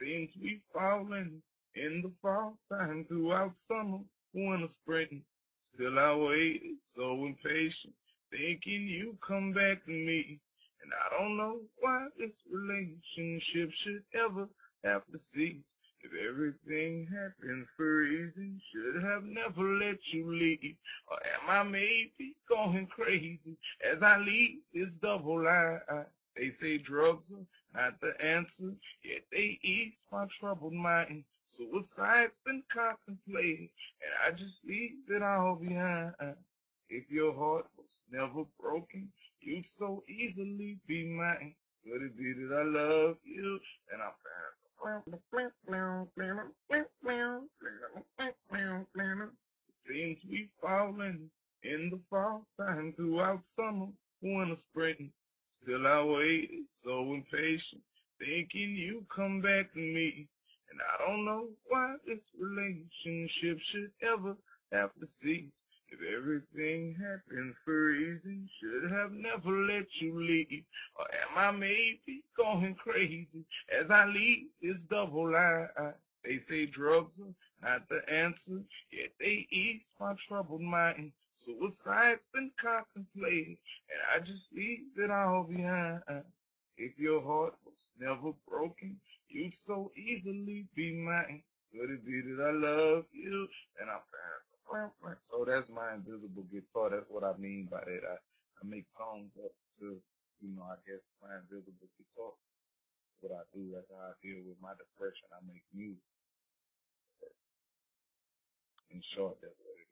Things we falling in the fall time, throughout summer, winter, spring. Still I waited, so impatient, thinking you come back to me. And I don't know why this relationship should ever have to cease. If everything happens for a reason, should have never let you leave. Or am I maybe going crazy as I leave this double life? They say drugs are not the answer, yet they ease my troubled mind. Suicide's been contemplated, and I just leave it all behind. If your heart was never broken, you'd so easily be mine. Could it be that I love you, and I'm found? Seems we falling in the fall time, throughout summer, winter, spring. Still I waited, so impatient, thinking you come back to me. And I don't know why this relationship should ever have to cease. If everything happens for a reason, should have never let you leave. Or am I maybe going crazy as I leave this double life? They say drugs are not the answer, yet they ease my troubled mind. Suicide's been contemplated, and I just leave it all behind. If your heart was never broken, you'd so easily be mine. Could it be that I love you, and I'm found? So that's my invisible guitar. That's what I mean by that. I make songs up to, I guess, my invisible guitar. What I do, that's how I deal with my depression. I make music. In short, that's what it is.